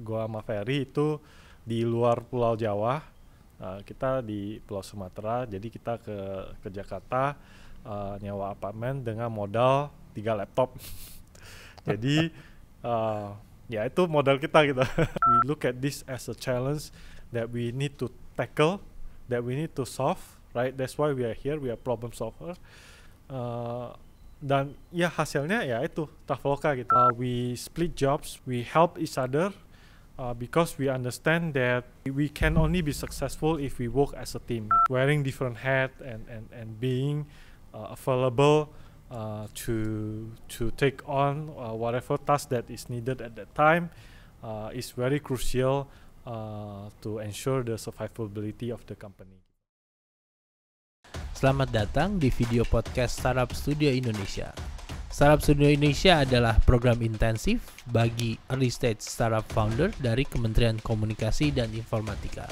gua sama Ferry itu di luar Pulau Jawa, kita di Pulau Sumatera, jadi kita ke Jakarta nyewa apartemen dengan modal 3 laptop. Jadi ya itu modal kita gitu. We look at this as a challenge that we need to tackle, that we need to solve, right? That's why we are here, we are problem solver. Dan ya hasilnya ya itu Traveloka gitu. We split jobs, we help each other because we understand that we can only be successful if we work as a team, wearing different hat and being available to take on whatever task that is needed at that time is very crucial to ensure the survivability of the company. Selamat datang di video podcast Startup Studio Indonesia. Startup Studio Indonesia adalah program intensif bagi early stage startup founder dari Kementerian Komunikasi dan Informatika.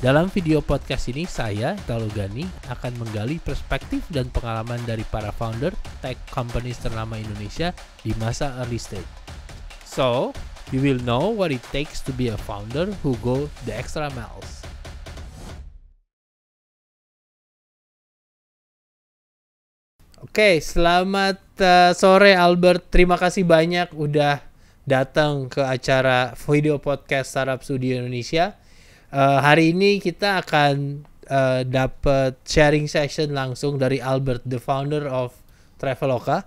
Dalam video podcast ini, saya, Talugani, akan menggali perspektif dan pengalaman dari para founder tech companies ternama Indonesia di masa early stage. So, you will know what it takes to be a founder who go the extra miles. Oke, selamat sore Albert. Terima kasih banyak udah datang ke acara video podcast Startup Studio Indonesia. Hari ini kita akan dapat sharing session langsung dari Albert, the founder of Traveloka,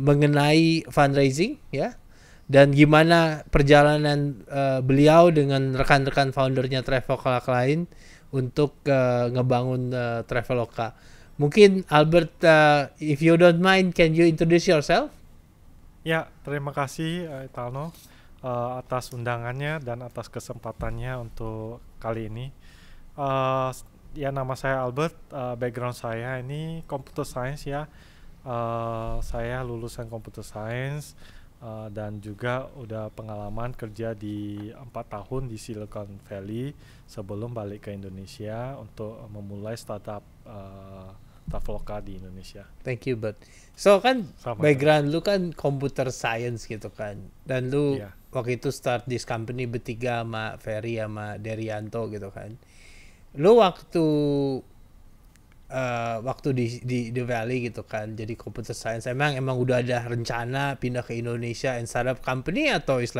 mengenai fundraising ya. Dan gimana perjalanan beliau dengan rekan-rekan foundernya Traveloka lain untuk ngebangun Traveloka. Mungkin Albert, if you don't mind, can you introduce yourself? Ya, terima kasih Itano atas undangannya dan atas kesempatannya untuk kali ini. Ya, nama saya Albert, background saya ini computer science ya. Saya lulusan computer science dan juga udah pengalaman kerja di 4 tahun di Silicon Valley sebelum balik ke Indonesia untuk memulai startup Traveloka di Indonesia. Thank you, Bert. So kan background lu kan computer science gitu kan, dan lu waktu itu start this company bertiga sama Ferry sama Deryanto gitu kan. Lu waktu di Valley gitu kan, jadi computer science emang udah ada rencana pindah ke Indonesia and startup company, atau is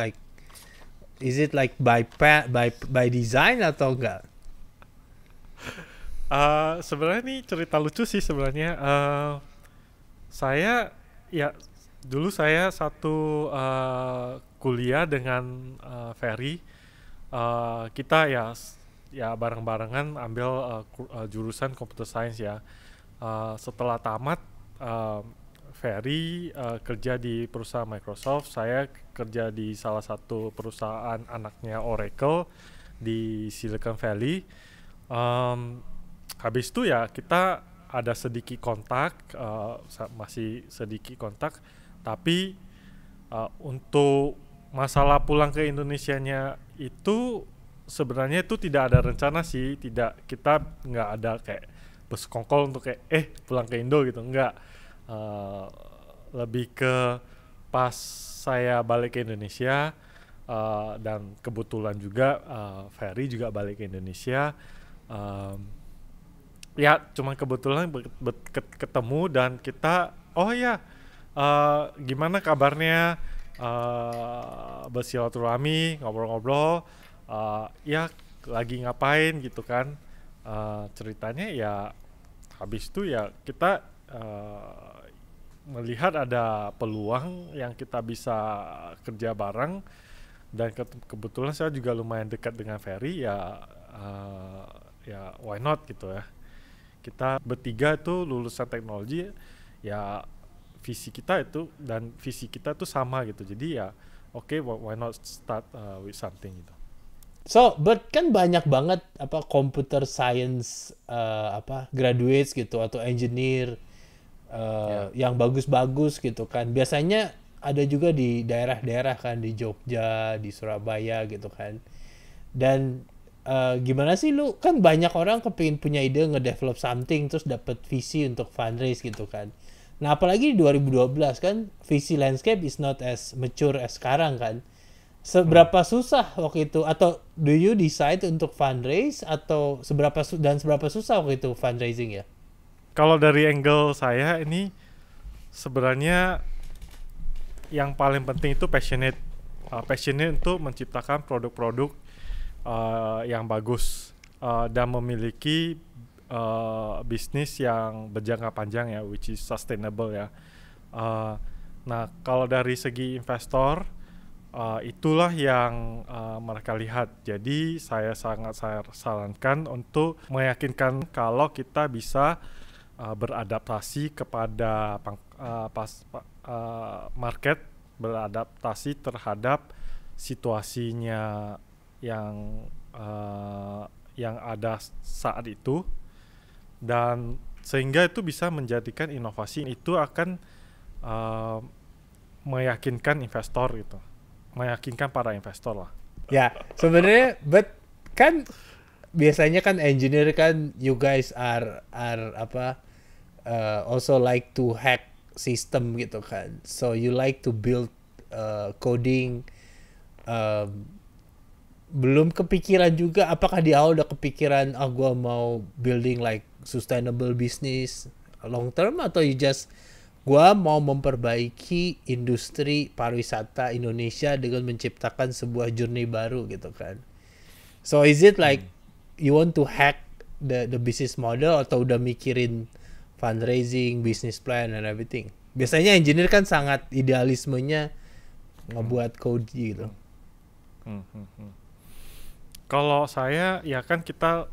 it like by design atau enggak? Sebenarnya ini cerita lucu sih sebenarnya. Saya ya dulu saya satu kuliah dengan Ferry. Kita ya bareng-barengan ambil jurusan computer science ya. Setelah tamat, Ferry kerja di perusahaan Microsoft, saya kerja di salah satu perusahaan anaknya Oracle di Silicon Valley. Habis itu ya kita ada sedikit kontak, masih sedikit kontak, tapi untuk masalah pulang ke Indonesianya itu sebenarnya itu tidak ada rencana sih, kita nggak ada kayak bersekongkol untuk kayak pulang ke Indo gitu, nggak. Lebih ke pas saya balik ke Indonesia dan kebetulan juga Ferry juga balik ke Indonesia. Ya cuman kebetulan ketemu dan kita gimana kabarnya, bersilaturahmi, ngobrol-ngobrol, ya lagi ngapain gitu kan. Ceritanya ya habis itu ya kita melihat ada peluang yang kita bisa kerja bareng, dan kebetulan saya juga lumayan dekat dengan Ferry ya, ya why not gitu ya. Kita bertiga itu lulusan teknologi ya, visi kita itu sama gitu, jadi ya oke, why not start with something gitu. So but kan banyak banget computer science graduates gitu atau engineer yang bagus-bagus gitu kan, biasanya ada juga di daerah-daerah kan, di Jogja, di Surabaya gitu kan. Dan gimana sih lu, kan banyak orang kepingin punya ide ngedevelop something terus dapat visi untuk fundraise gitu kan. Nah apalagi di 2012 kan visi landscape is not as mature as sekarang kan. Seberapa susah waktu itu, atau do you decide untuk fundraise, atau seberapa susah waktu itu fundraising ya? Kalau dari angle saya ini sebenarnya yang paling penting itu passionate. Passionate untuk menciptakan produk-produk yang bagus dan memiliki bisnis yang berjangka panjang ya, which is sustainable ya. Nah, kalau dari segi investor, itulah yang mereka lihat. Jadi saya sangat sarankan untuk meyakinkan kalau kita bisa beradaptasi kepada market, beradaptasi terhadap situasinya yang ada saat itu, dan sehingga itu bisa menjadikan inovasi itu akan meyakinkan investor gitu. Meyakinkan para investor lah. Ya, sebenarnya, but kan biasanya kan engineer kan, you guys are also like to hack system gitu kan. So you like to build coding. Belum kepikiran juga, apakah di awal udah kepikiran, gua mau building like sustainable business long term, atau you just gua mau memperbaiki industri pariwisata Indonesia dengan menciptakan sebuah journey baru gitu kan. So is it like you want to hack the business model, atau udah mikirin fundraising, business plan and everything? Biasanya engineer kan sangat idealismenya ngebuat code gitu. Kalau saya ya kan kita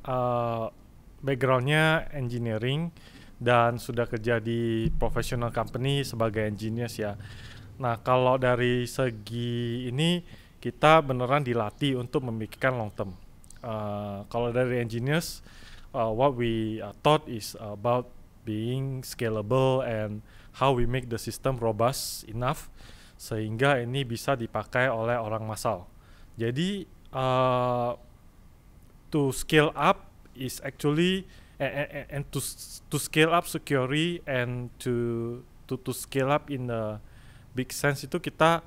backgroundnya engineering, dan sudah kerja di professional company sebagai engineers ya. Nah, kalau dari segi ini kita beneran dilatih untuk memikirkan long term. Kalau dari engineers, what we thought is about being scalable and how we make the system robust enough sehingga ini bisa dipakai oleh orang massal. Jadi to scale up is actually and to scale up security and to scale up in the big sense, itu kita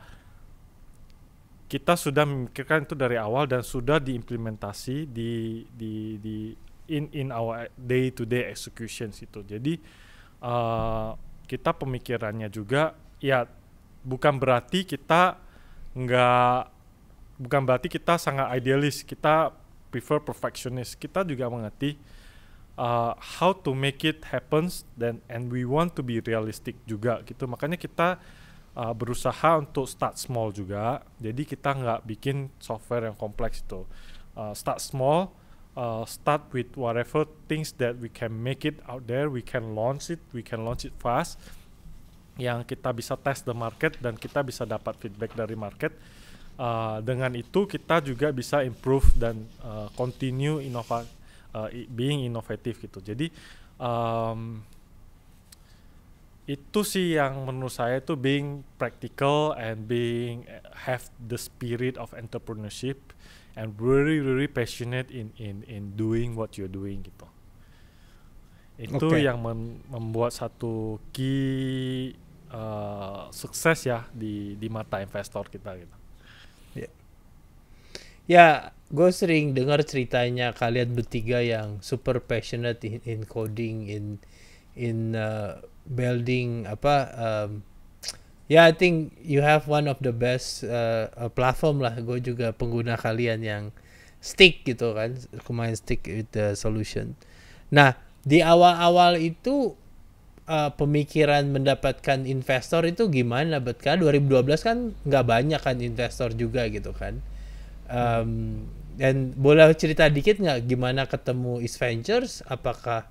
sudah memikirkan itu dari awal dan sudah diimplementasi in our day to day executions itu. Jadi kita pemikirannya juga ya, bukan berarti kita sangat idealis, kita prefer perfectionist. Kita juga mengerti how to make it happens, then and we want to be realistic juga gitu. Makanya kita berusaha untuk start small juga. Jadi kita nggak bikin software yang kompleks itu. Start small, start with whatever things that we can make it out there, we can launch it fast, yang kita bisa test the market dan kita bisa dapat feedback dari market. Dengan itu kita juga bisa improve dan continue inovasi. Being inovatif gitu. Jadi itu sih yang menurut saya itu being practical and being have the spirit of entrepreneurship and really passionate in doing what you're doing gitu. Itu yang membuat satu key sukses ya di mata investor kita gitu. Yeah. Ya, gue sering dengar ceritanya kalian bertiga yang super passionate in coding, in building I think you have one of the best platform lah. Gue juga pengguna kalian yang stick gitu kan, kemarin stick with the solution. Nah, di awal-awal itu pemikiran mendapatkan investor itu gimana? Karena 2012 kan nggak banyak kan investor juga gitu kan. Dan boleh cerita dikit nggak gimana ketemu East Ventures? Apakah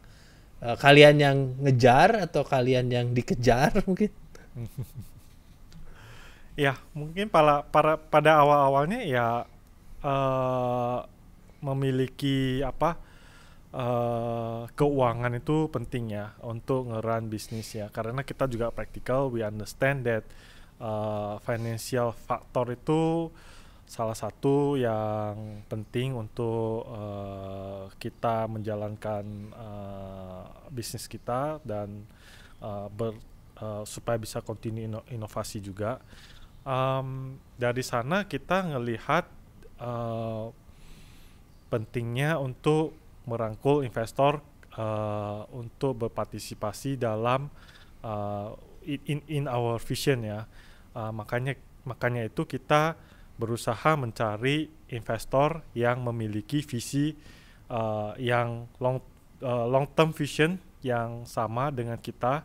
kalian yang ngejar atau kalian yang dikejar mungkin? Ya, mungkin pada awal-awalnya ya memiliki keuangan itu penting ya untuk ngerun bisnis ya, karena kita juga practical, we understand that financial factor itu salah satu yang penting untuk kita menjalankan bisnis kita dan supaya bisa continue inovasi juga. Dari sana kita ngelihat pentingnya untuk merangkul investor untuk berpartisipasi dalam in our vision ya. Makanya itu kita berusaha mencari investor yang memiliki visi yang long term vision yang sama dengan kita,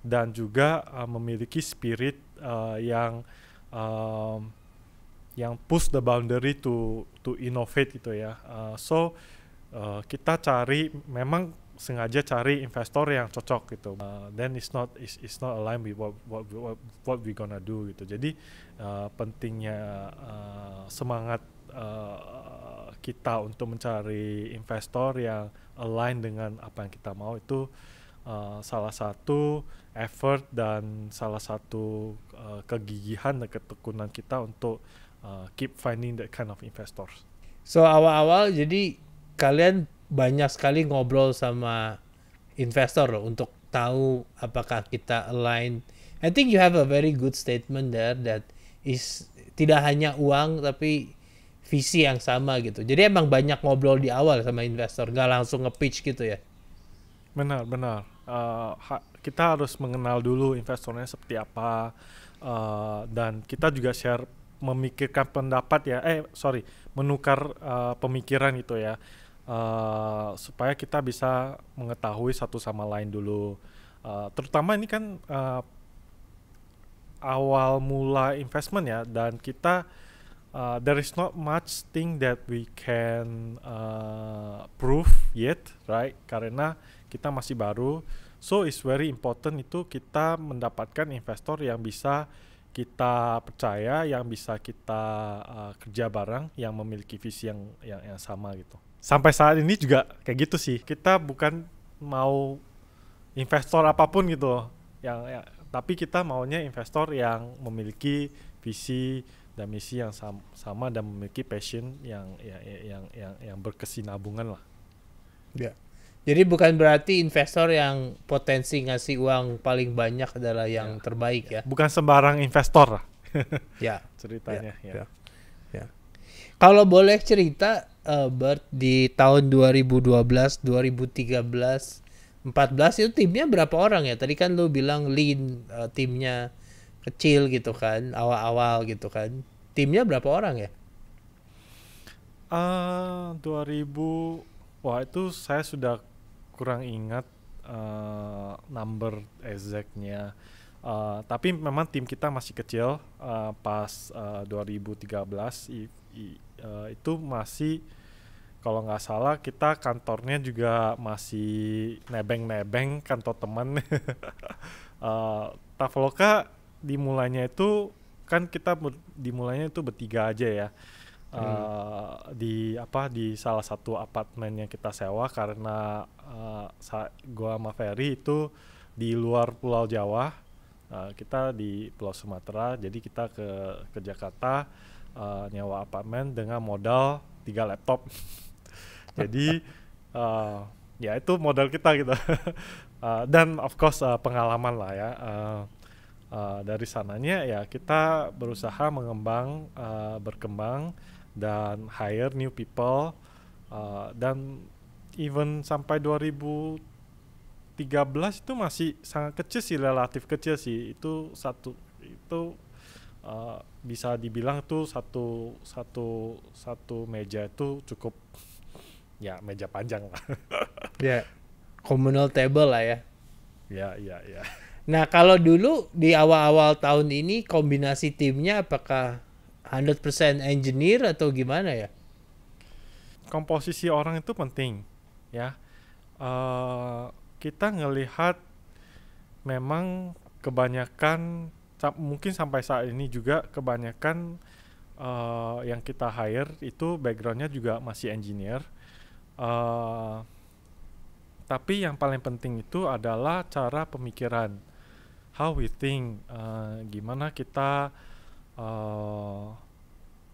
dan juga memiliki spirit yang push the boundary to innovate gitu ya. Kita cari, memang sengaja cari investor yang cocok gitu. Then it's not aligned with what we gonna do gitu. Jadi pentingnya semangat kita untuk mencari investor yang align dengan apa yang kita mau itu salah satu effort dan salah satu kegigihan dan ketekunan kita untuk keep finding that kind of investors. So awal-awal jadi kalian banyak sekali ngobrol sama investor loh, untuk tahu apakah kita align. I think you have a very good statement there that is tidak hanya uang tapi visi yang sama gitu. Jadi emang banyak ngobrol di awal sama investor, nggak langsung nge-pitch gitu ya? Benar-benar. Kita harus mengenal dulu investornya seperti apa, dan kita juga share memikirkan pendapat ya, menukar pemikiran itu ya. Supaya kita bisa mengetahui satu sama lain dulu, terutama ini kan awal mula investment ya, dan kita there is not much thing that we can prove yet, right? Karena kita masih baru, so it's very important itu kita mendapatkan investor yang bisa kita percaya, yang bisa kita kerja bareng, yang memiliki visi yang sama gitu. Sampai saat ini juga kayak gitu sih. Kita bukan mau investor apapun gitu, tapi kita maunya investor yang memiliki visi dan misi yang sama dan memiliki passion yang berkesinambungan lah. Ya. Jadi bukan berarti investor yang potensi ngasih uang paling banyak adalah yang terbaik ya. Bukan sembarang investor lah. Ya. Ceritanya. Ya. Ya. Kalau boleh cerita, Bert, di tahun 2012, 2013, 2014 itu timnya berapa orang ya? Tadi kan lu bilang lean, timnya kecil gitu kan, awal-awal gitu kan. Timnya berapa orang ya? 2000, wah itu saya sudah kurang ingat number exact-nya, tapi memang tim kita masih kecil. Pas 2013 itu masih, kalau nggak salah kita kantornya juga masih nebeng-nebeng, kantor teman. Traveloka dimulainya itu kan kita bertiga aja ya. Di salah satu apartemen yang kita sewa, karena gua sama Ferry itu di luar Pulau Jawa, kita di Pulau Sumatera, jadi kita ke Jakarta nyewa apartemen dengan modal 3 laptop. Jadi ya itu modal kita gitu. Dan of course pengalaman lah ya. Dari sananya ya kita berusaha berkembang dan hire new people, dan even sampai 2013 itu masih sangat kecil sih, relatif kecil sih. Itu bisa dibilang tuh satu meja itu cukup ya, meja panjang lah. Ya, communal table lah ya. Ya. Nah, kalau dulu di awal-awal tahun ini kombinasi timnya apakah 100% engineer atau gimana ya? Komposisi orang itu penting ya. Kita ngelihat memang kebanyakan, mungkin sampai saat ini juga kebanyakan yang kita hire itu backgroundnya juga masih engineer. Tapi yang paling penting itu adalah cara pemikiran, how we think, gimana kita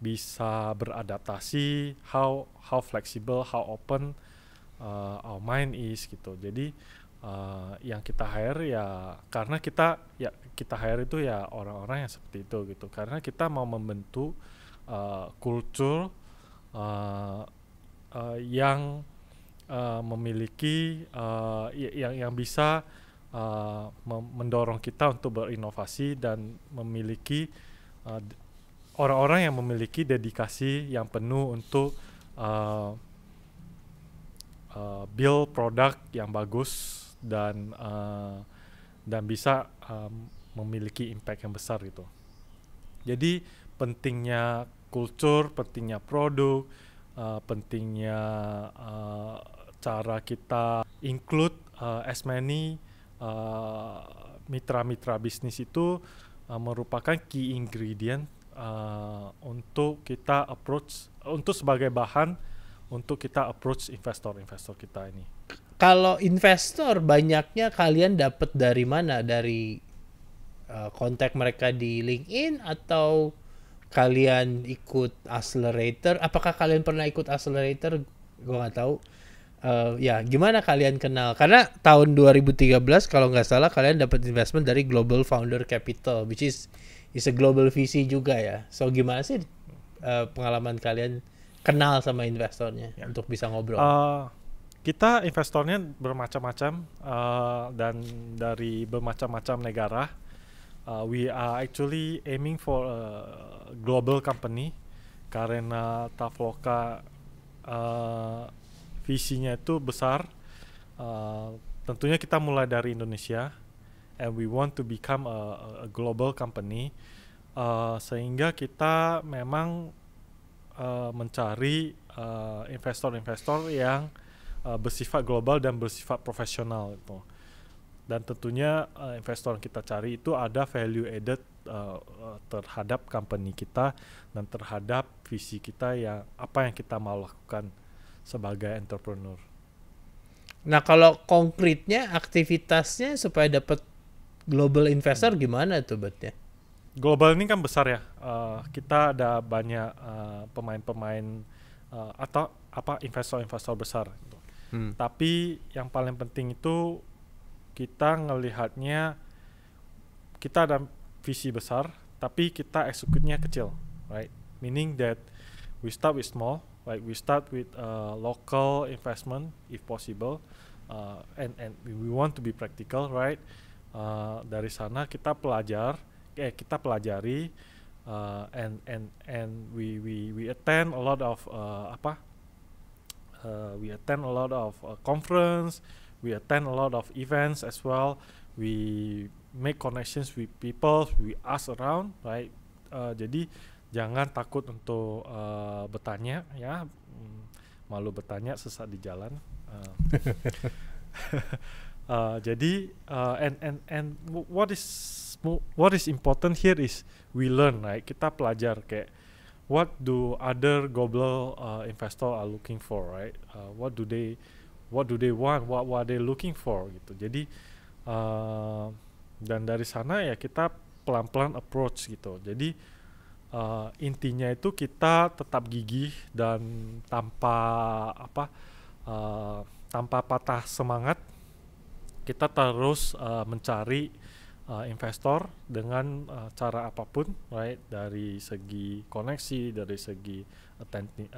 bisa beradaptasi, how flexible, how open our mind is gitu. Jadi yang kita hire ya karena kita hire itu ya orang-orang yang seperti itu gitu, karena kita mau membentuk kultur yang memiliki yang bisa mendorong kita untuk berinovasi dan memiliki orang-orang yang memiliki dedikasi yang penuh untuk build produk yang bagus dan bisa memiliki impact yang besar gitu. Jadi pentingnya kultur, pentingnya produk, pentingnya cara kita include as many mitra-mitra bisnis itu merupakan key ingredient untuk kita approach, untuk sebagai bahan untuk kita approach investor-investor kita ini. Kalau investor, banyaknya kalian dapat dari mana? Dari kontak mereka di LinkedIn atau kalian ikut accelerator? Apakah kalian pernah ikut accelerator? Gue nggak tahu. Ya, gimana kalian kenal? Karena tahun 2013 kalau nggak salah kalian dapat investment dari Global Founder Capital, which is a global VC juga ya. So gimana sih pengalaman kalian kenal sama investornya ya, untuk bisa ngobrol? Kita investornya bermacam-macam dan dari bermacam-macam negara. We are actually aiming for a global company karena Traveloka visinya itu besar. Tentunya kita mulai dari Indonesia and we want to become a global company, sehingga kita memang mencari investor-investor yang bersifat global dan bersifat profesional itu. Dan tentunya investor yang kita cari itu ada value added terhadap company kita dan terhadap visi kita yang apa yang kita mau lakukan sebagai entrepreneur. Nah kalau konkretnya aktivitasnya supaya dapat global investor gimana tuh buatnya? Global ini kan besar ya, kita ada banyak pemain-pemain atau apa investor-investor besar gitu. Tapi yang paling penting itu kita ngelihatnya, kita ada visi besar tapi kita execute-nya kecil, right? Meaning that we start with small, like we start with local investment if possible, and we want to be practical, right? Dari sana kita pelajari and we attend a lot of conference, we attend a lot of events as well, we make connections with people, we ask around, right? Jadi jangan takut untuk bertanya ya, malu bertanya sesat di jalan. Jadi and what is important here is we learn, right? Kita pelajar kayak what do other global investor are looking for, right? What do they want? What are they looking for? Gitu. Jadi dan dari sana ya kita pelan-pelan approach gitu. Jadi intinya itu kita tetap gigih dan tanpa patah semangat. Kita terus mencari investor dengan cara apapun, right? Dari segi koneksi, dari segi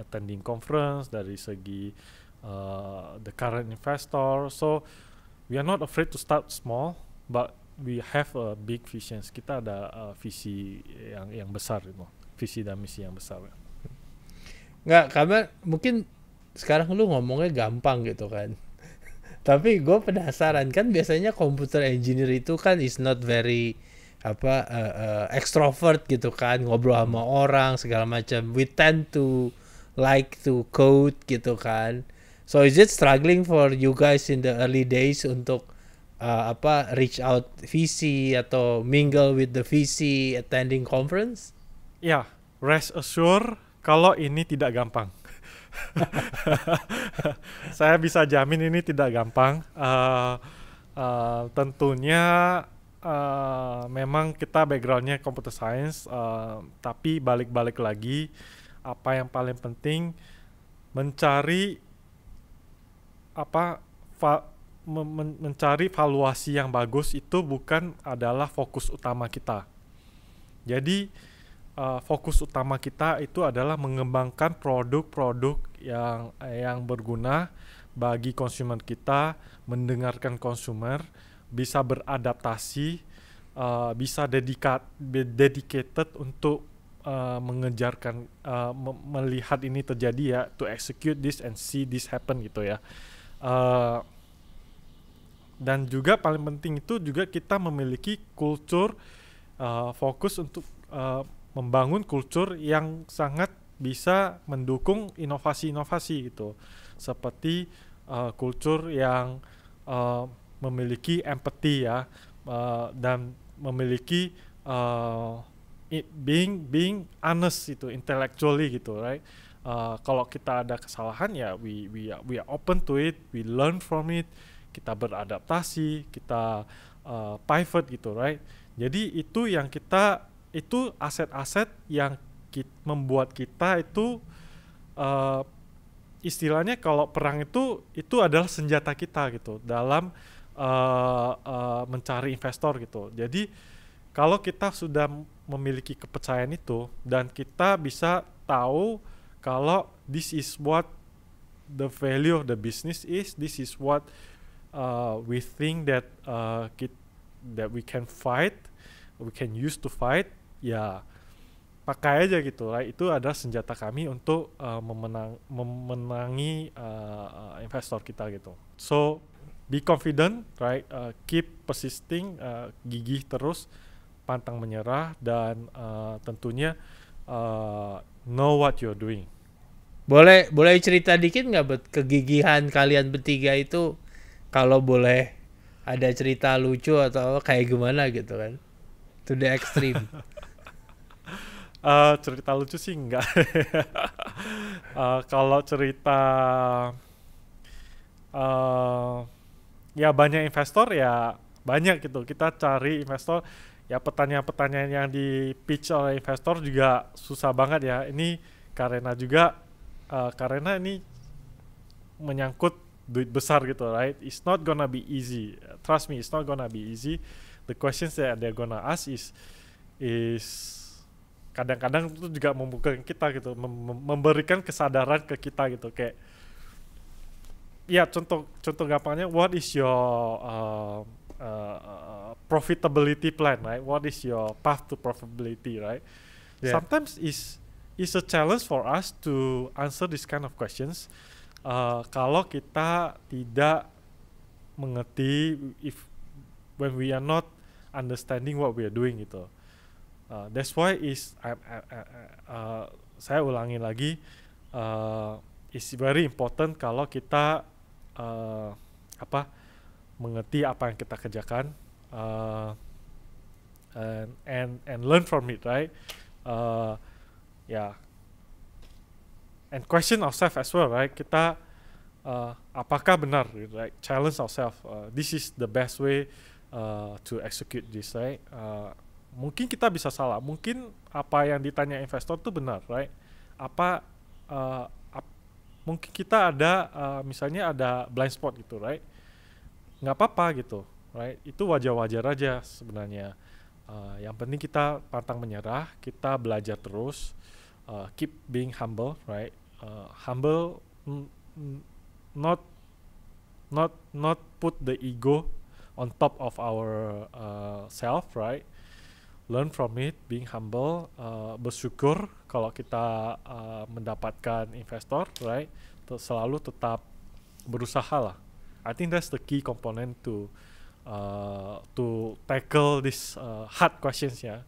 attending conference, dari segi the current investor. So we are not afraid to start small, but we have a big vision. Kita ada visi yang besar, gitu. Visi dan misi yang besar. Nggak, karena mungkin sekarang lu ngomongnya gampang gitu kan. Tapi gue penasaran kan biasanya computer engineer itu kan is not very extrovert gitu kan, ngobrol sama orang segala macam. We tend to like to code gitu kan. So is it struggling for you guys in the early days untuk reach out VC atau mingle with the VC attending conference? Ya, rest assured kalau ini tidak gampang. Saya bisa jamin ini tidak gampang. Tentunya memang kita backgroundnya computer science, tapi balik-balik lagi apa yang paling penting mencari mencari valuasi yang bagus itu bukan adalah fokus utama kita. Jadi fokus utama kita itu adalah mengembangkan produk-produk yang berguna bagi konsumen kita, mendengarkan konsumer, bisa beradaptasi, bisa dedicated untuk mengejarkan, melihat ini terjadi ya, to execute this and see this happen gitu ya. Dan juga paling penting itu juga kita memiliki kultur, fokus untuk membangun kultur yang sangat bisa mendukung inovasi-inovasi gitu, seperti kultur yang memiliki empati ya, dan memiliki being honest itu, intellectually gitu, right? Kalau kita ada kesalahan ya we are open to it, we learn from it, kita beradaptasi, kita pivot gitu, right? Jadi itu yang kita, itu aset-aset yang membuat kita itu istilahnya kalau perang itu adalah senjata kita gitu dalam mencari investor gitu. Jadi kalau kita sudah memiliki kepercayaan itu dan kita bisa tahu kalau this is what the value of the business is, this is what we think that that we can fight, we can use to fight, ya pakai aja gitu lah. Itu adalah senjata kami untuk memenangi investor kita gitu. So be confident, right? Keep persisting, gigih terus, pantang menyerah, dan tentunya know what you're doing. Boleh cerita dikit nggak kegigihan kalian bertiga itu, kalau boleh ada cerita lucu atau kayak gimana gitu kan, to the extreme? Cerita lucu sih enggak. Kalau cerita ya banyak investor ya banyak gitu. Kita cari investor ya, pertanyaan-pertanyaan yang di pitch oleh investor juga susah banget ya. Ini karena juga karena ini menyangkut duit besar gitu, right? It's not gonna be easy. Trust me, it's not gonna be easy. The questions that they're gonna ask is kadang-kadang itu juga membuka kita gitu, memberikan kesadaran ke kita gitu, kayak ya contoh gampangnya, what is your profitability plan, right? What is your path to profitability, right? Yeah. Sometimes is a challenge for us to answer this kind of questions kalau kita tidak mengerti, when we are not understanding what we are doing gitu. That's why saya ulangi lagi, it's very important kalau kita mengerti apa yang kita kerjakan, and learn from it, right? Yeah, and question ourselves as well, right? Kita apakah benar, right? Challenge ourselves. This is the best way to execute this, right? Mungkin kita bisa salah, mungkin apa yang ditanya investor itu benar, right? Mungkin kita ada, misalnya ada blind spot gitu, right? Nggak apa-apa gitu, right? Itu wajar-wajar aja sebenarnya. Yang penting kita pantang menyerah, kita belajar terus, keep being humble, right? Humble, not put the ego on top of our self, right? Learn from it, being humble, bersyukur kalau kita mendapatkan investor, right? Selalu tetap berusaha lah. I think that's the key component to tackle this hard questions ya.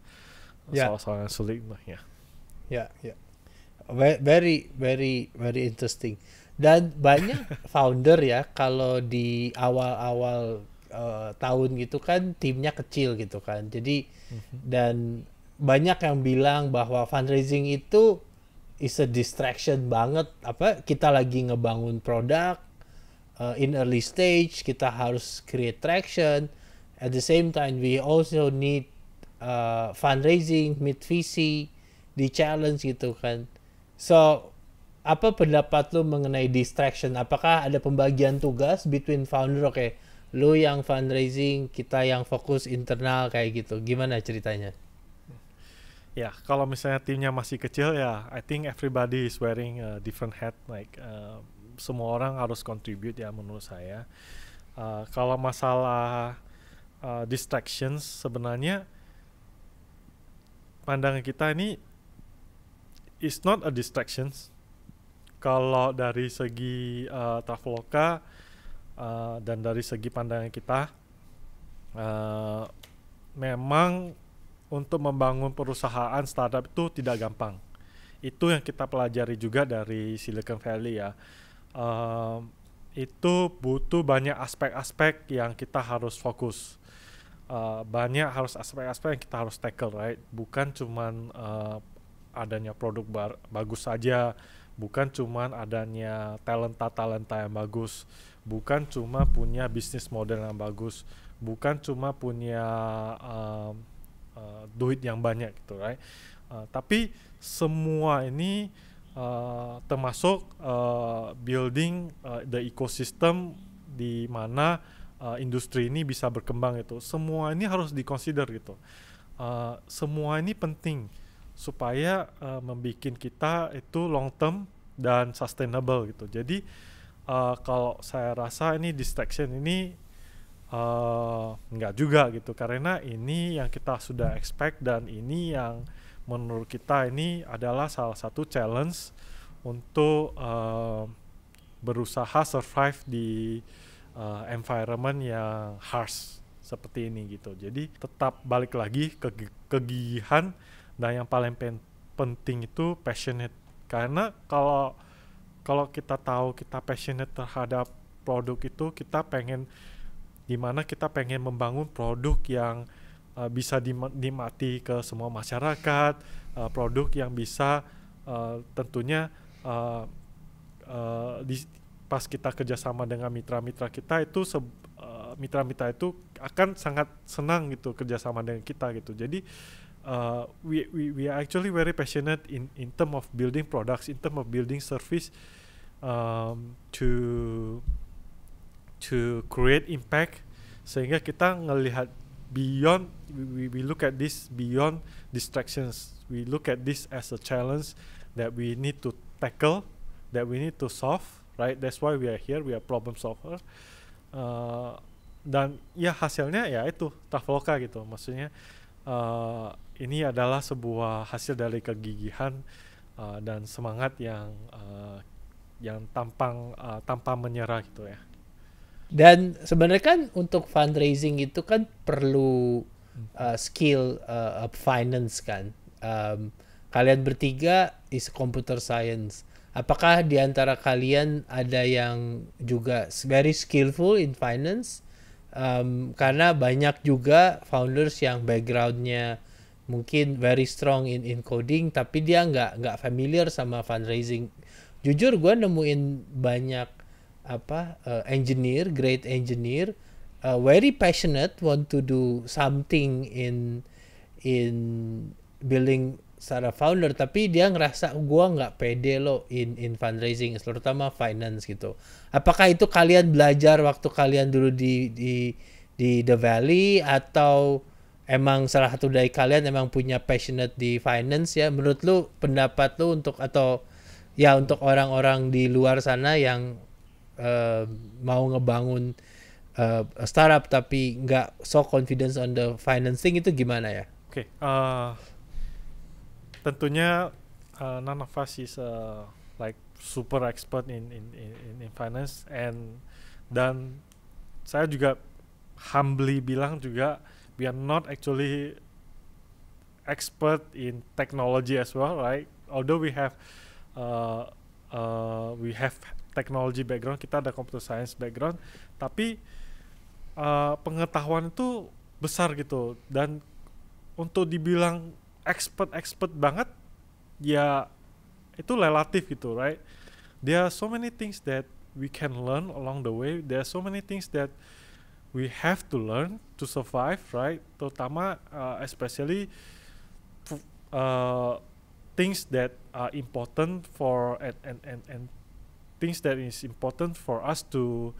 Yeah. Soal-soal yang sulit lah ya. Ya, ya. Very interesting. Dan banyak founder ya, kalau di awal-awal tahun gitu kan timnya kecil gitu kan, jadi dan banyak yang bilang bahwa fundraising itu is a distraction banget, kita lagi ngebangun produk in early stage, kita harus create traction, at the same time we also need fundraising, meet VC, di challenge gitu kan. So Apa pendapat lu mengenai distraction? Apakah ada pembagian tugas between founder? Oke, lu yang fundraising, kita yang fokus internal kayak gitu. Gimana ceritanya? Ya, kalau misalnya timnya masih kecil ya, I think everybody is wearing a different hat. Like semua orang harus contribute ya menurut saya. Kalau masalah distractions, sebenarnya pandangan kita ini is not a distractions. Kalau dari segi Traveloka dan dari segi pandangan kita, memang untuk membangun perusahaan startup itu tidak gampang. Itu yang kita pelajari juga dari Silicon Valley ya. Itu butuh banyak aspek-aspek yang kita harus fokus. Banyak aspek-aspek yang kita harus tackle, right? Bukan cuman adanya produk bagus saja, bukan cuman adanya talenta-talenta yang bagus, bukan cuma punya bisnis model yang bagus, bukan cuma punya duit yang banyak gitu, right? Tapi semua ini termasuk building the ecosystem di mana industri ini bisa berkembang itu. Semua ini harus diconsider gitu. Semua ini penting supaya membuat kita itu long term dan sustainable gitu. Jadi kalau saya rasa ini distraction ini enggak juga gitu, karena ini yang kita sudah expect dan ini yang menurut kita ini adalah salah satu challenge untuk berusaha survive di environment yang harsh seperti ini gitu. Jadi tetap balik lagi ke kegigihan dan yang paling penting itu passionate, karena kalau kita tahu kita passionate terhadap produk itu, kita pengen dimana kita pengen membangun produk yang bisa dimati ke semua masyarakat, produk yang bisa tentunya pas kita kerjasama dengan mitra-mitra kita itu mitra-mitra itu akan sangat senang gitu kerjasama dengan kita gitu. Jadi we are actually very passionate in term of building products, in term of building service to create impact, sehingga kita ngelihat beyond, we look at this beyond distractions, we look at this as a challenge that we need to tackle, that we need to solve, right? That's why we are here, we are problem solver. Dan ya hasilnya ya itu Traveloka gitu, maksudnya ini adalah sebuah hasil dari kegigihan dan semangat yang tanpa menyerah gitu ya. Dan sebenarnya kan untuk fundraising itu kan perlu skill finance kan. Kalian bertiga is computer science. Apakah di antara kalian ada yang juga very skillful in finance? Karena banyak juga founders yang backgroundnya mungkin very strong in coding, tapi dia nggak familiar sama fundraising. Jujur gue nemuin banyak engineer, great engineer, very passionate, want to do something in building startup founder, tapi dia ngerasa gua nggak pede lo in fundraising, terutama finance gitu. Apakah itu kalian belajar waktu kalian dulu di The Valley, atau emang salah satu dari kalian emang punya passionate di finance ya? Menurut lu, pendapat lu untuk, atau ya untuk orang-orang di luar sana yang mau ngebangun startup tapi nggak so confidence on the financing, itu gimana ya? Oke, tentunya none of us is like super expert in finance, and dan saya juga humbly bilang juga we are not actually expert in technology as well, right? Although we have technology background, kita ada computer science background, tapi pengetahuan itu besar gitu, dan untuk dibilang expert banget ya itu relatif gitu, right? There are so many things that we can learn along the way, there are so many things that we have to learn to survive, right? Terutama especially things that are important for and things that is important for us to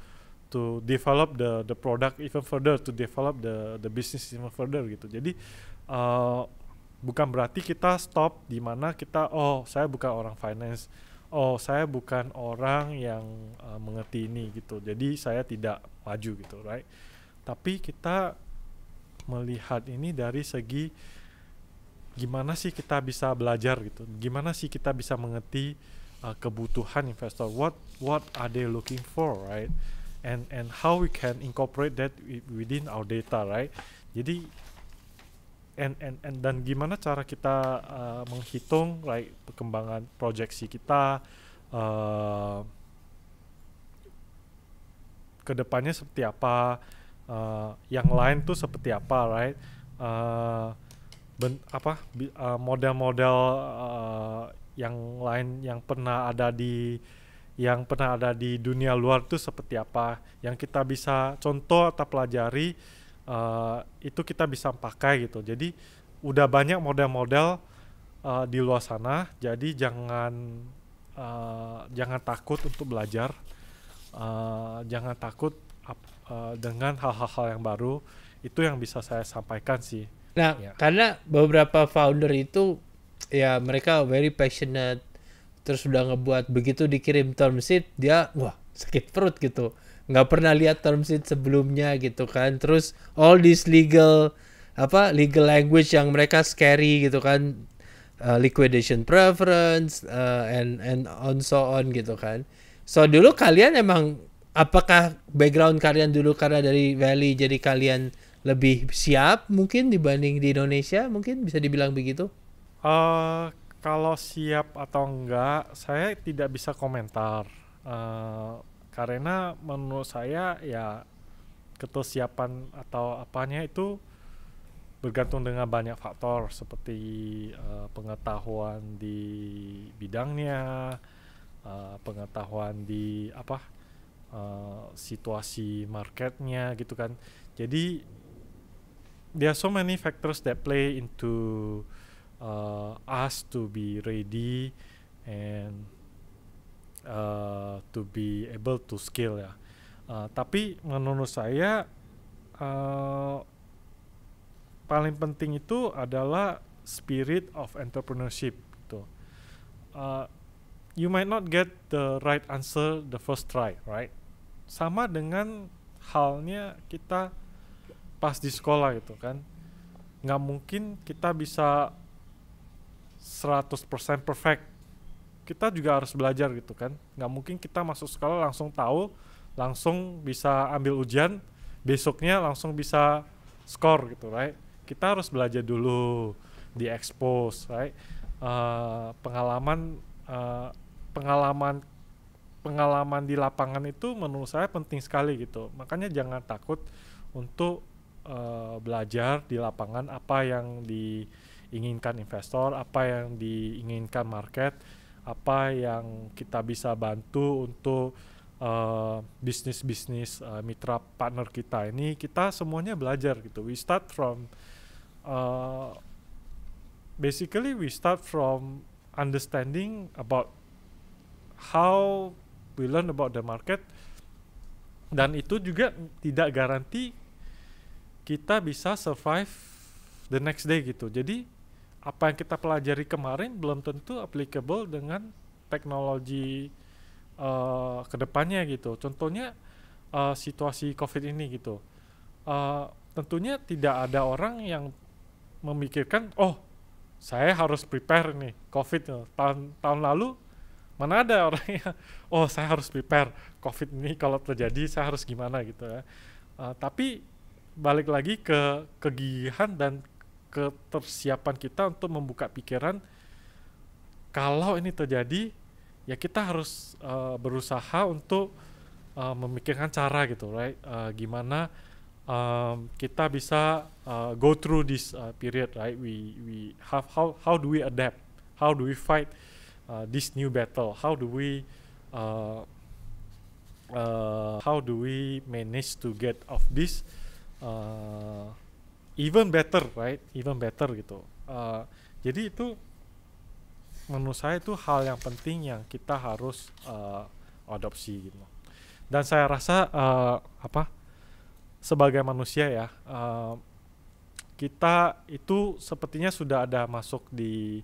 develop the product even further, to develop the business even further gitu. Jadi bukan berarti kita stop di mana kita, oh saya bukan orang finance, oh saya bukan orang yang mengerti ini gitu, jadi saya tidak maju gitu, right? Tapi kita melihat ini dari segi gimana sih kita bisa belajar gitu, gimana sih kita bisa mengerti kebutuhan investor, what are they looking for, right? And how we can incorporate that within our data, right? Jadi dan gimana cara kita menghitung like perkembangan proyeksi kita kedepannya seperti apa, yang lain tuh seperti apa, right? Model-model yang lain yang pernah ada di dunia luar itu seperti apa yang kita bisa contoh atau pelajari, itu kita bisa pakai gitu. Jadi udah banyak model-model di luar sana, jadi jangan takut untuk belajar, jangan takut dengan hal-hal yang baru. Itu yang bisa saya sampaikan sih. Nah, yeah. Karena beberapa founder itu ya mereka very passionate, terus sudah ngebuat, begitu dikirim term sheet dia wah sakit perut gitu, nggak pernah lihat term sheet sebelumnya gitu kan, terus all this legal language yang mereka scary gitu kan, liquidation preference and on so on gitu kan. So dulu kalian emang, apakah background kalian dulu karena dari Valley jadi kalian lebih siap mungkin dibanding di Indonesia, mungkin bisa dibilang begitu? Kalau siap atau enggak, saya tidak bisa komentar. Karena menurut saya ya kesiapan atau apanya itu bergantung dengan banyak faktor seperti pengetahuan di bidangnya, pengetahuan di situasi marketnya gitu kan. Jadi there are so many factors that play into us to be ready and to be able to scale ya. Tapi menurut saya paling penting itu adalah spirit of entrepreneurship gitu. You might not get the right answer the first try, right? Sama dengan halnya kita pas di sekolah gitu kan, nggak mungkin kita bisa 100% perfect. Kita juga harus belajar gitu kan, nggak mungkin kita masuk sekolah langsung tahu, langsung bisa ambil ujian, besoknya langsung bisa skor gitu, right? Kita harus belajar dulu, di expose, right? Pengalaman di lapangan itu menurut saya penting sekali gitu. Makanya jangan takut untuk belajar di lapangan apa yang diinginkan investor, apa yang diinginkan market, apa yang kita bisa bantu untuk bisnis-bisnis mitra partner kita ini. Kita semuanya belajar gitu. We start from basically we start from understanding about how we learn about the market, dan itu juga tidak garanti kita bisa survive the next day gitu. Jadi apa yang kita pelajari kemarin belum tentu applicable dengan teknologi kedepannya gitu. Contohnya situasi COVID ini gitu, tentunya tidak ada orang yang memikirkan, oh saya harus prepare nih COVID tahun lalu. Mana ada orang yang, oh saya harus prepare COVID ini kalau terjadi saya harus gimana gitu ya. Tapi balik lagi ke kegigihan dan ketersiapan kita untuk membuka pikiran, kalau ini terjadi ya kita harus berusaha untuk memikirkan cara gitu, right? Gimana kita bisa go through this period, right? We have, how do we adapt? How do we fight this new battle? How do we manage to get off this even better, right? Even better gitu. Jadi itu menurut saya itu hal yang penting yang kita harus adopsi gitu. Dan saya rasa sebagai manusia ya, kita itu sepertinya sudah ada masuk di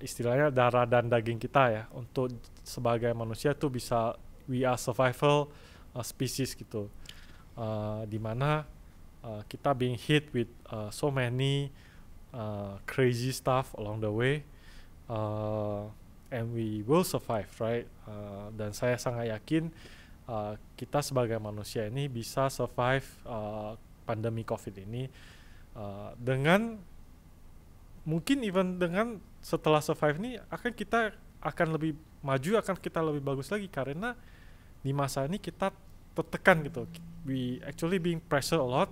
istilahnya darah dan daging kita ya, untuk sebagai manusia tuh bisa we are survival species gitu, dimana kita being hit with so many crazy stuff along the way, and we will survive, right? Dan saya sangat yakin kita sebagai manusia ini bisa survive pandemi COVID ini, dengan mungkin even dengan setelah survive ini akan kita akan lebih maju, akan kita lebih bagus lagi, karena di masa ini kita tertekan gitu, we actually being pressure a lot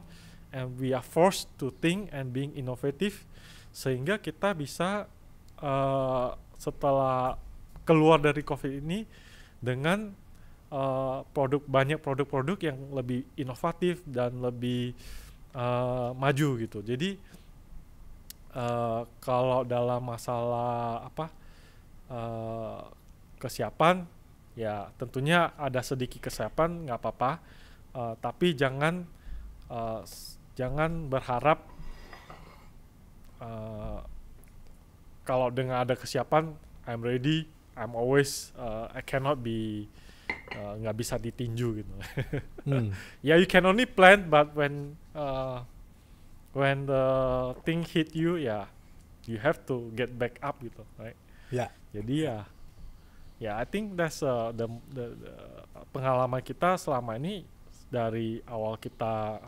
and we are forced to think and being innovative, sehingga kita bisa setelah keluar dari COVID ini dengan banyak produk yang lebih inovatif dan lebih maju gitu. Jadi kalau dalam masalah kesiapan ya, tentunya ada sedikit kesiapan nggak apa-apa, tapi jangan berharap kalau dengan ada kesiapan I'm ready, I'm always I cannot be, nggak bisa ditinju gitu. Ya, yeah, you can only plan, but when the thing hit you, ya, yeah, you have to get back up gitu, right? Ya. Yeah. Jadi ya, I think that's the pengalaman kita selama ini dari awal kita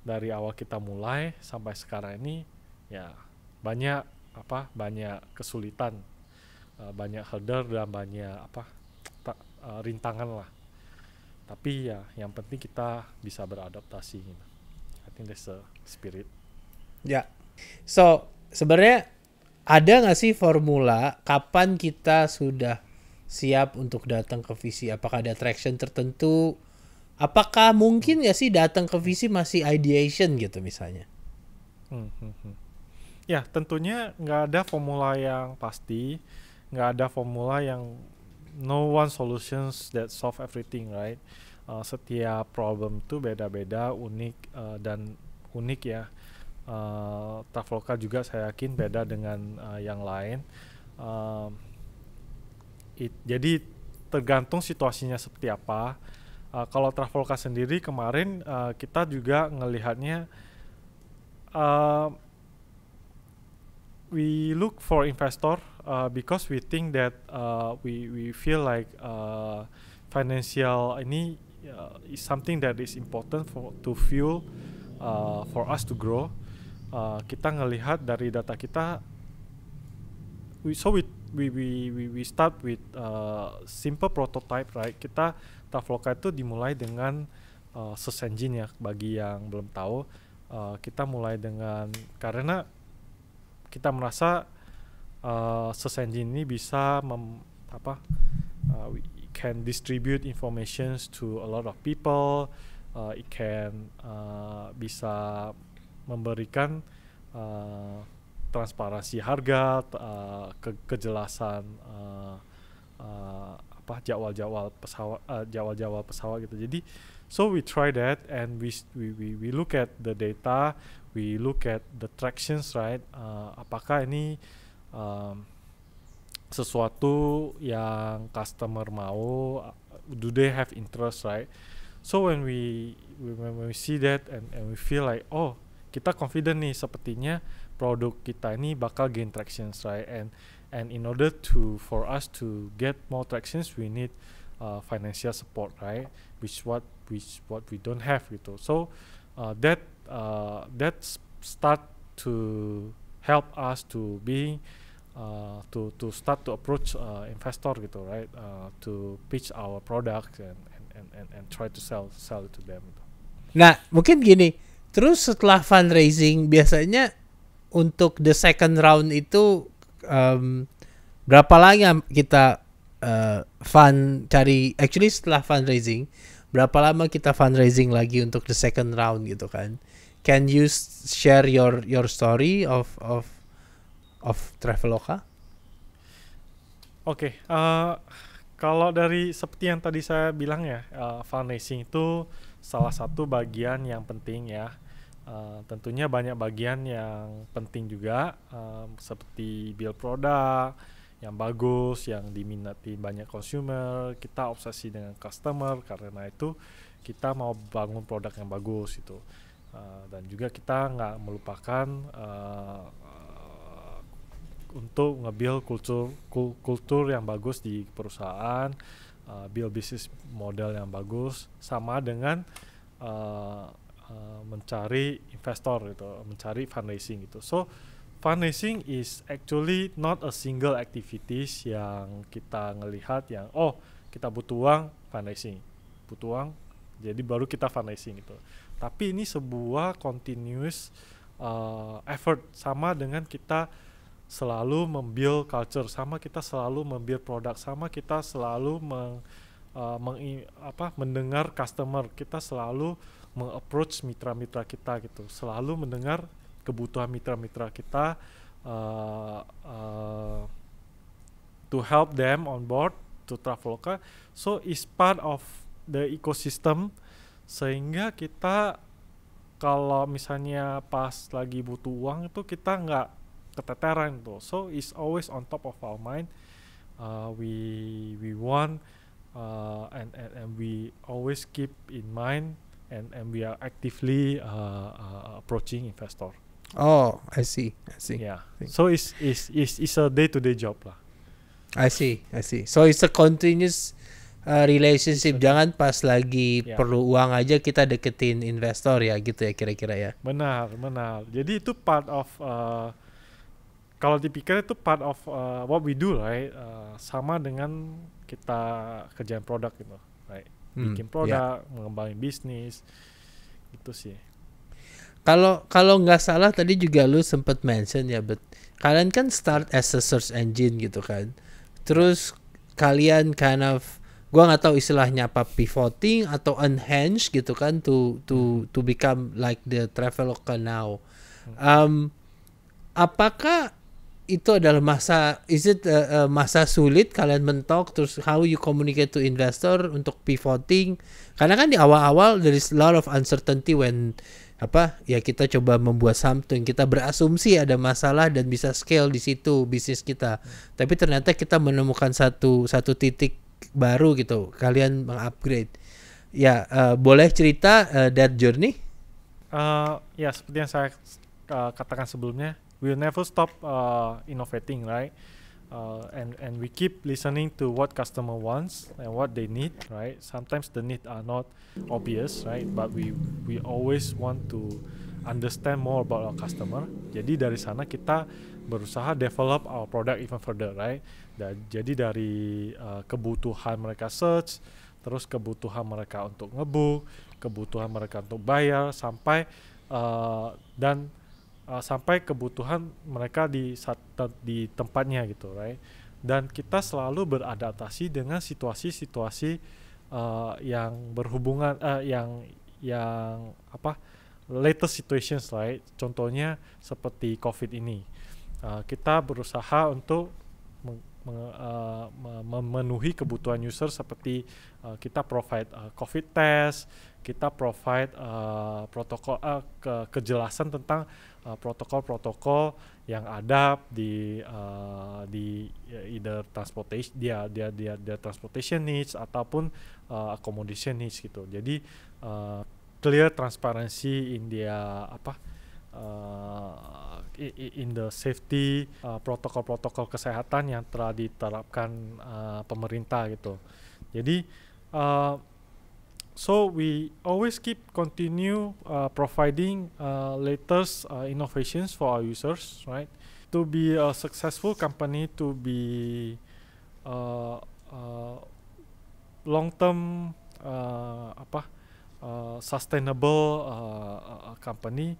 dari awal kita mulai sampai sekarang ini, ya banyak banyak kesulitan, banyak hurdle dan banyak rintangan lah, tapi ya yang penting kita bisa beradaptasi. I think that's the spirit. Ya, yeah. So sebenarnya ada nggak sih formula kapan kita sudah siap untuk datang ke visi? Apakah ada traction tertentu? Apakah mungkin nggak sih datang ke visi masih ideation gitu misalnya? Ya, tentunya nggak ada formula yang pasti, nggak ada formula yang no one solutions that solve everything, right? Setiap problem itu beda-beda, unik, dan unik ya. Traveloka juga saya yakin beda dengan yang lain. Jadi tergantung situasinya seperti apa. Kalau Traveloka sendiri kemarin kita juga ngelihatnya, we look for investor because we think that we feel like financial ini is something that is important to fuel for us to grow. Kita ngelihat dari data kita, we start with simple prototype, right? Kita Traveloka itu dimulai dengan search engine ya, bagi yang belum tahu. Kita mulai dengan karena kita merasa search engine ini bisa we can distribute informations to a lot of people, it can bisa memberikan transparansi harga, kejelasan jadwal pesawat gitu. Jadi so we try that and we look at the data, we look at the tractions, right? Apakah ini sesuatu yang customer mau, do they have interest, right? So when we see that and we feel like, oh, kita confident nih, sepertinya produk kita ini bakal gain tractions, right? And in order to for us to get more tractions, we need financial support, right? Which what we don't have gitu. So that start to help us to being to start to approach investor gitu, right? To pitch our product and try to sell it to them. Gitu. Nah, mungkin gini. Terus setelah fundraising biasanya untuk the second round itu berapa lama kita setelah fundraising, berapa lama kita fundraising lagi untuk the second round gitu kan? Can you share your story of Traveloka? Oke, kalau dari seperti yang tadi saya bilang ya, fundraising itu salah satu bagian yang penting ya. Tentunya banyak bagian yang penting juga, seperti build produk yang bagus, yang diminati banyak consumer, kita obsesi dengan customer, karena itu kita mau bangun produk yang bagus itu. Dan juga kita nggak melupakan untuk nge-build kultur yang bagus di perusahaan, build bisnis model yang bagus, sama dengan mencari investor gitu, mencari fundraising gitu. So fundraising is actually not a single activities yang kita ngelihat yang oh kita butuh uang fundraising, butuh uang jadi baru kita fundraising gitu. Tapi ini sebuah continuous effort, sama dengan kita selalu membuild culture, sama kita selalu membuild produk, sama kita selalu mendengar customer, kita selalu mengapproach mitra-mitra kita gitu, selalu mendengar kebutuhan mitra-mitra kita, to help them on board to Traveloka. So it's part of the ecosystem, sehingga kita kalau misalnya pas lagi butuh uang itu kita nggak keteteran tuh. So it's always on top of our mind. We want and we always keep in mind and we are actively approaching investor. Oh, I see. Yeah. So it's a day-to-day job lah. I see. So it's a continuous relationship. Jangan pas lagi perlu uang aja kita deketin investor ya, gitu ya kira-kira ya. Benar. Jadi itu part of kalau dipikir itu part of what we do, right? Sama dengan kita kerjaan produk gitu, right? Bikin produk, mengembangin bisnis, itu sih. Kalau nggak salah tadi juga lu sempat mention ya, but kalian kan start as a search engine gitu kan. Terus kalian kind of, gua nggak tahu istilahnya apa, pivoting atau enhance gitu kan, to become like the Traveloka now. Apakah itu adalah masa, masa sulit kalian mentok, terus how you communicate to investor untuk pivoting? Karena kan di awal-awal there is a lot of uncertainty when kita coba membuat something, kita berasumsi ada masalah dan bisa scale di situ bisnis kita. Tapi ternyata kita menemukan satu titik baru gitu, kalian mengupgrade. Ya, boleh cerita that journey? Ya, seperti yang saya katakan sebelumnya, we'll never stop innovating, right? And we keep listening to what customer wants and what they need, right? Sometimes the needs are not obvious, right? But we always want to understand more about our customer. Jadi dari sana kita berusaha develop our product even further, right? Jadi dari kebutuhan mereka search, terus kebutuhan mereka untuk ngebook, kebutuhan mereka untuk bayar, sampai sampai kebutuhan mereka di tempatnya gitu, right? Dan kita selalu beradaptasi dengan situasi-situasi yang berhubungan latest situations, right? Contohnya seperti COVID ini, kita berusaha untuk memenuhi kebutuhan user, seperti kita provide COVID test, kita provide protokol kejelasan tentang protokol-protokol yang ada di either transportation dia transportation needs ataupun accommodation needs gitu. Jadi clear transparency in dia in the safety, protokol-protokol kesehatan yang telah diterapkan pemerintah gitu. Jadi so we always keep continue providing latest innovations for our users, right? To be a successful company, to be long-term sustainable company,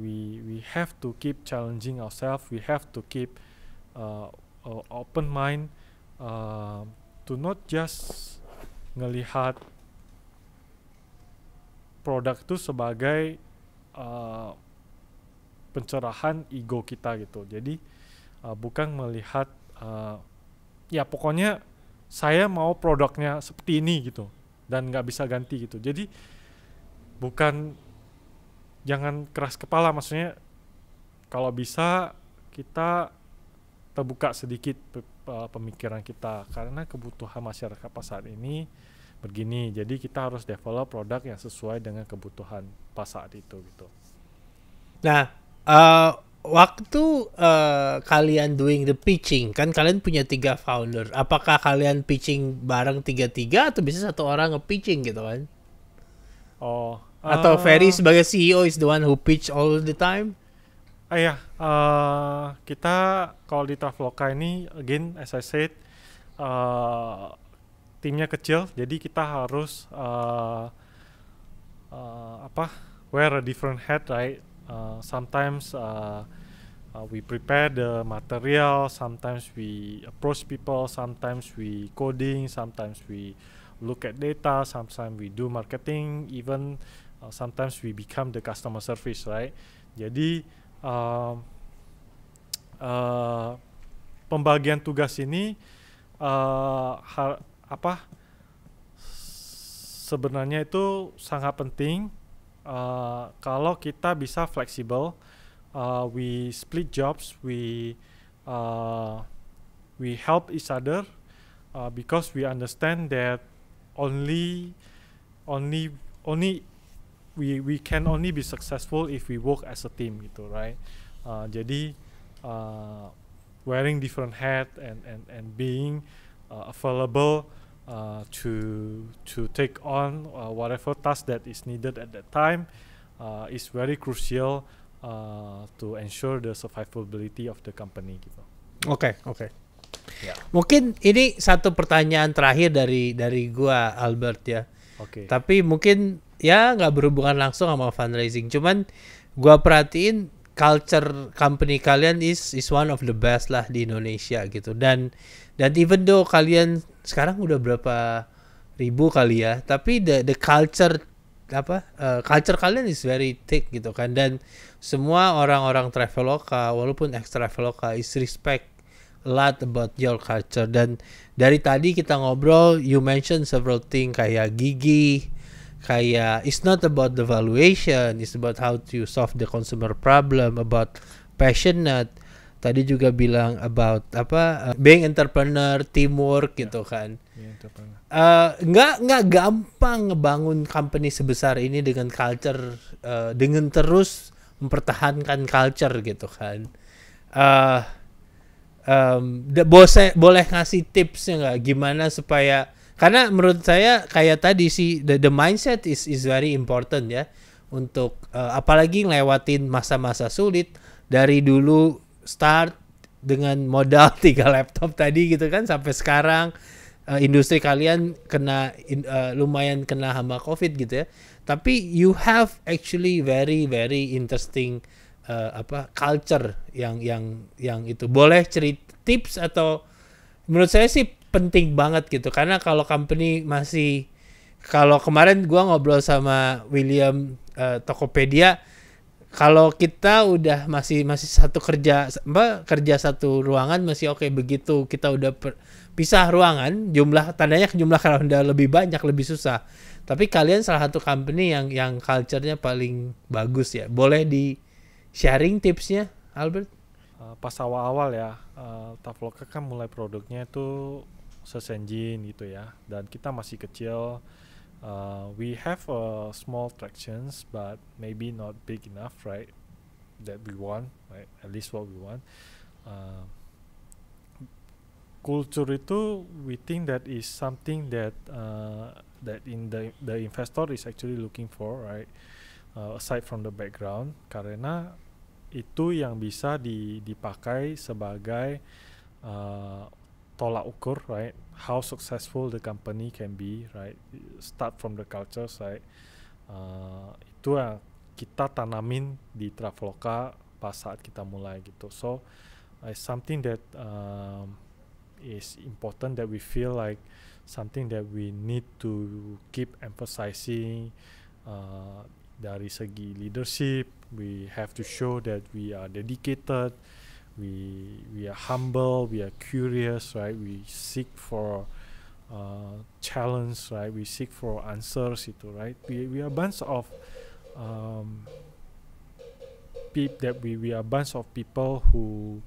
we have to keep challenging ourselves. We have to keep open mind to not just ngelihat produk itu sebagai pencerahan ego kita gitu. Jadi bukan melihat ya pokoknya saya mau produknya seperti ini gitu dan nggak bisa ganti gitu. Jadi bukan, jangan keras kepala, maksudnya kalau bisa kita terbuka sedikit pemikiran kita karena kebutuhan masyarakat pasar ini begini, jadi kita harus develop produk yang sesuai dengan kebutuhan pasar itu gitu. Nah, waktu kalian doing the pitching, kan kalian punya 3 founder, apakah kalian pitching bareng 3-3 atau bisa satu orang nge-pitching gitu kan? Oh, atau Ferry sebagai CEO is the one who pitch all the time? Iya, kita kalau di Traveloka ini, again as I said, timnya kecil, jadi kita harus wear a different hat, right? Sometimes we prepare the material, sometimes we approach people, sometimes we coding, sometimes we look at data, sometimes we do marketing, even sometimes we become the customer service, right? Jadi pembagian tugas ini sebenarnya itu sangat penting kalau kita bisa fleksibel, we split jobs, we help each other because we understand that we can only be successful if we work as a team gitu, right? Jadi wearing different hat and being available to take on whatever task that is needed at that time is very crucial to ensure the survivability of the company gitu. Oke, oke. Yeah. Mungkin ini satu pertanyaan terakhir dari gua, Albert ya. Oke. Okay. Tapi mungkin ya nggak berhubungan langsung sama fundraising. Cuman gua perhatiin culture company kalian is one of the best lah di Indonesia gitu. Dan even though kalian sekarang udah berapa ribu kali ya, tapi the culture culture kalian is very thick gitu kan, dan semua orang-orang Traveloka walaupun ex Traveloka is respect a lot about your culture. Dan dari tadi kita ngobrol, you mention several thing kayak gigi, kayak it's not about the valuation, it's about how to solve the consumer problem, about passionate. Tadi juga bilang about being entrepreneur, teamwork gitu kan. Nggak gampang ngebangun company sebesar ini dengan culture, dengan terus mempertahankan culture gitu kan. Boleh ngasih tipsnya nggak gimana supaya, karena menurut saya kayak tadi sih the mindset is very important ya, untuk apalagi ngelewatin masa-masa sulit dari dulu. Start dengan modal 3 laptop tadi gitu kan, sampai sekarang industri kalian kena lumayan kena hama COVID gitu ya. Tapi you have actually very very interesting culture yang itu. Boleh cerita tips, atau menurut saya sih penting banget gitu, karena kalau company masih, kalau kemarin gua ngobrol sama William Tokopedia, kalau kita udah masih satu kerja satu ruangan masih oke, begitu kita udah pisah ruangan, jumlah kalau udah lebih banyak lebih susah. Tapi kalian salah satu company yang culture-nya paling bagus ya. Boleh di sharing tipsnya, Albert? Pas awal-awal ya, Traveloka kan mulai produknya itu search engine gitu ya, dan kita masih kecil. We have small tractions, but maybe not big enough, right? That we want, right? At least what we want. Culture itu, we think that is something that in the investor is actually looking for, right? Aside from the background, karena itu yang bisa dipakai sebagai tolak ukur, right? How successful the company can be, right? Start from the culture, right? Itu yang kita tanamin di Traveloka pas saat kita mulai gitu. So, it's something that is important, that we feel like something that we need to keep emphasizing. Dari segi leadership, we have to show that we are dedicated. we are humble, we are curious, right? We seek for challenge, right? We seek for answers, itu, right? We are bunch of people who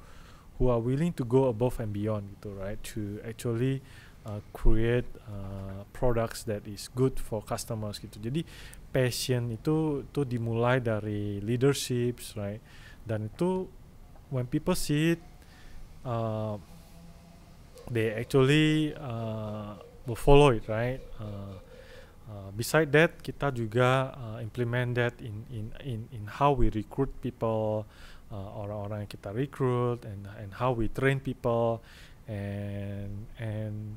are willing to go above and beyond, gitu, right? To actually create products that is good for customers, gitu. Jadi passion itu dimulai dari leaderships, right? Dan itu when people see it, they actually will follow it, right? Beside that, kita juga implement that in how we recruit people, orang-orang yang kita recruit, and how we train people, and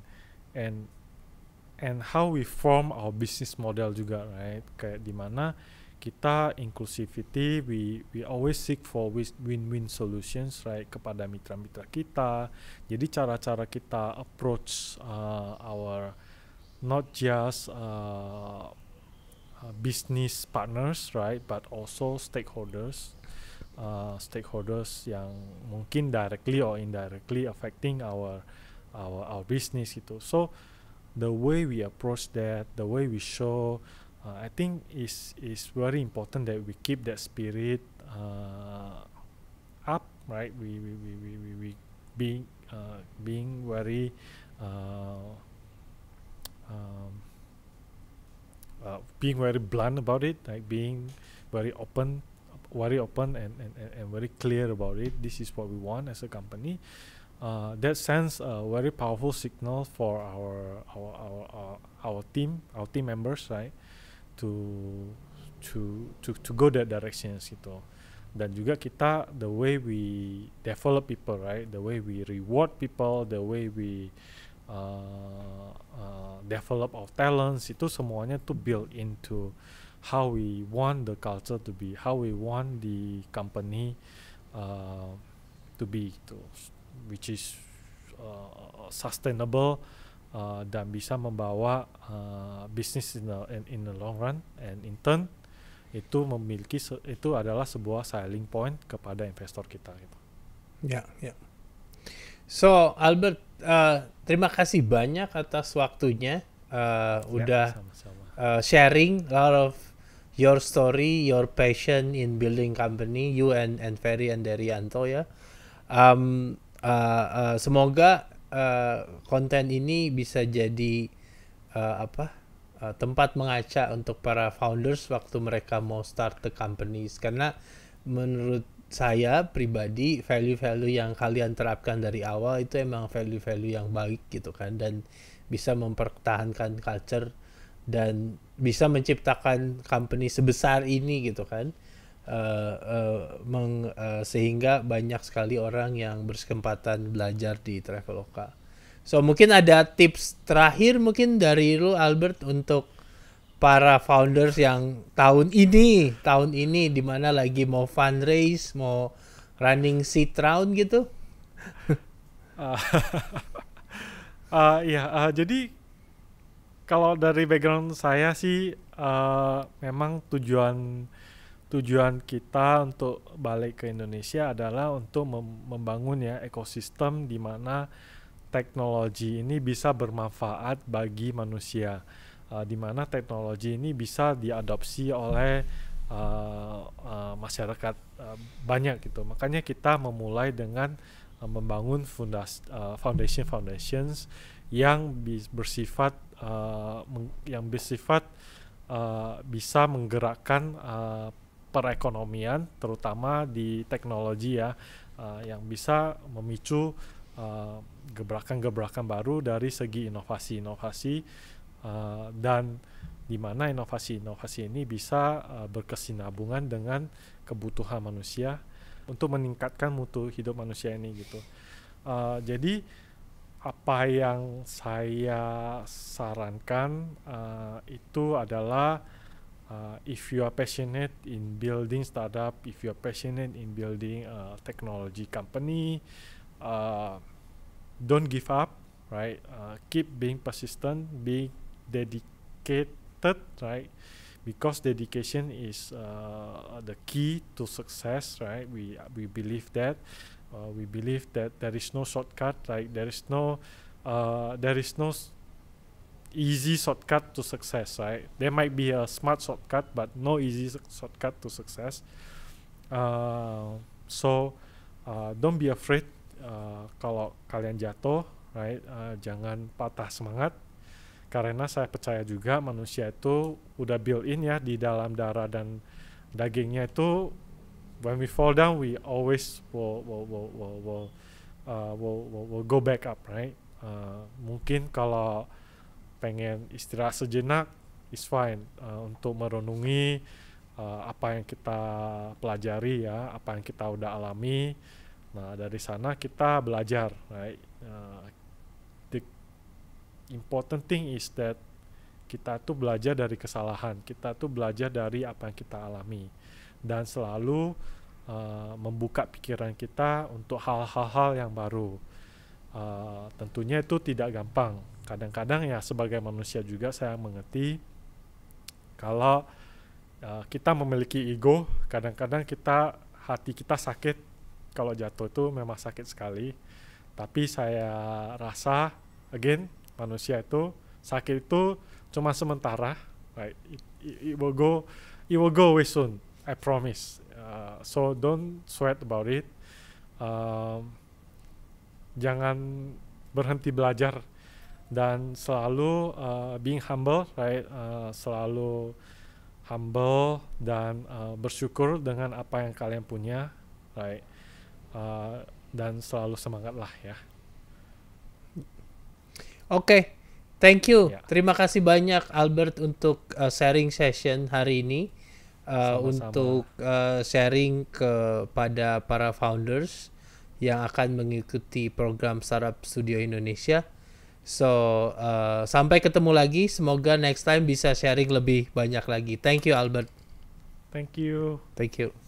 how we form our business model juga, right? Kayak dimana kita inclusivity, we always seek for win-win solutions, right? Kepada mitra-mitra kita. Jadi cara-cara kita approach our not just business partners, right? But also stakeholders, stakeholders yang mungkin directly or indirectly affecting our business, gitu. So the way we approach that, the way we show, I think is very important that we keep that spirit up, right? We being very being very blunt about it, like being very open and very clear about it. This is what we want as a company. That sends a very powerful signal for our team, members, right? To go that direction, gitu. Dan juga kita the way we develop people, right? The way we reward people, the way we develop our talents, itu semuanya tuh built into how we want the culture to be, how we want the company to be, gitu. Which is sustainable dan bisa membawa bisnis in the long run, and in turn itu memiliki itu adalah sebuah selling point kepada investor kita, gitu. Ya, ya. So Albert, terima kasih banyak atas waktunya, udah sama-sama. Sharing a lot of your story, your passion in building company, you and Ferry and Deryanto, ya. Semoga konten ini bisa jadi tempat mengaca untuk para founders waktu mereka mau start the companies, karena menurut saya pribadi value-value yang kalian terapkan dari awal itu emang value-value yang baik, gitu kan, dan bisa mempertahankan culture dan bisa menciptakan company sebesar ini, gitu kan. Sehingga banyak sekali orang yang berkesempatan belajar di Traveloka. So mungkin ada tips terakhir mungkin dari lu, Albert, untuk para founders yang tahun ini dimana lagi mau fundraise, mau running seed round, gitu. Jadi kalau dari background saya sih, memang tujuan kita untuk balik ke Indonesia adalah untuk membangun, ya, ekosistem di mana teknologi ini bisa bermanfaat bagi manusia, di mana teknologi ini bisa diadopsi oleh masyarakat banyak, gitu. Makanya kita memulai dengan membangun foundations yang bersifat bisa menggerakkan perekonomian, terutama di teknologi, ya, yang bisa memicu gebrakan-gebrakan baru dari segi inovasi-inovasi, dan di mana inovasi-inovasi ini bisa berkesinambungan dengan kebutuhan manusia untuk meningkatkan mutu hidup manusia ini, gitu. Jadi apa yang saya sarankan itu adalah, if you are passionate in building startup, if you are passionate in building a technology company, don't give up, right? Keep being persistent, be dedicated, right? Because dedication is the key to success, right? We believe that, We believe that there is no shortcut, like there is no easy shortcut to success, right? There might be a smart shortcut, but no easy shortcut to success. So don't be afraid kalau kalian jatuh, right? Jangan patah semangat, karena saya percaya juga manusia itu udah built in ya di dalam darah dan dagingnya itu, when we fall down we always will go back up, right? Mungkin kalau pengen istirahat sejenak is fine, untuk merenungi apa yang kita pelajari ya, apa yang kita udah alami. Nah, dari sana kita belajar, right? The important thing is that kita tuh belajar dari kesalahan, kita tuh belajar dari apa yang kita alami, dan selalu membuka pikiran kita untuk hal-hal yang baru. Tentunya itu tidak gampang. Kadang-kadang ya sebagai manusia juga saya mengerti kalau kita memiliki ego, kadang-kadang kita, hati kita sakit kalau jatuh, itu memang sakit sekali. Tapi saya rasa again, manusia itu sakit itu cuma sementara, right? It will go away soon, I promise. So don't sweat about it. Jangan berhenti belajar dan selalu being humble, right? Selalu humble dan bersyukur dengan apa yang kalian punya, right? Dan selalu semangatlah ya. Oke. Thank you, yeah. Terima kasih banyak Albert untuk sharing session hari ini, untuk sharing kepada para founders yang akan mengikuti program Startup Studio Indonesia. So, sampai ketemu lagi, semoga next time bisa sharing lebih banyak lagi. Thank you Albert. Thank you. Thank you.